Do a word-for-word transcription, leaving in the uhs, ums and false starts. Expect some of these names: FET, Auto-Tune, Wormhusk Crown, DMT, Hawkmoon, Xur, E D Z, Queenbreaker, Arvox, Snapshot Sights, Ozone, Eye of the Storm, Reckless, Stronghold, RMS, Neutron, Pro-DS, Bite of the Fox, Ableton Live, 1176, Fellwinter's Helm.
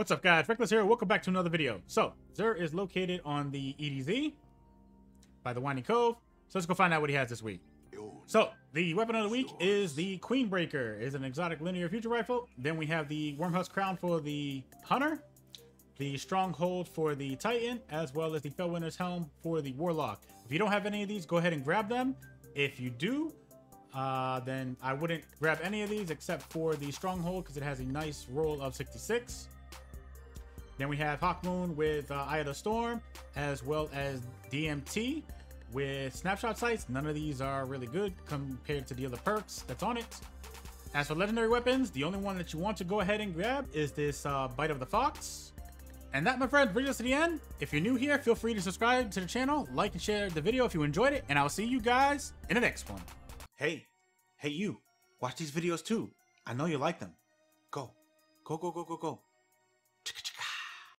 What's up, guys? Reckless here. Welcome back to another video. So, Xur is located on the E D Z by the Winding Cove. So let's go find out what he has this week. So, the weapon of the week is the Queenbreaker. It's an exotic linear future rifle. Then we have the Wormhusk Crown for the Hunter, the Stronghold for the Titan, as well as the Fellwinter's Helm for the Warlock. If you don't have any of these, go ahead and grab them. If you do, uh, then I wouldn't grab any of these except for the Stronghold because it has a nice roll of sixty-six. Then we have Hawkmoon with uh, Eye of the Storm, as well as D M T with Snapshot Sights. None of these are really good compared to the other perks that's on it. As for legendary weapons, the only one that you want to go ahead and grab is this uh, Bite of the Fox. And that, my friends, brings us to the end. If you're new here, feel free to subscribe to the channel, like and share the video if you enjoyed it, and I'll see you guys in the next one. Hey, hey you, watch these videos too. I know you like them. Go, go, go, go, go, go.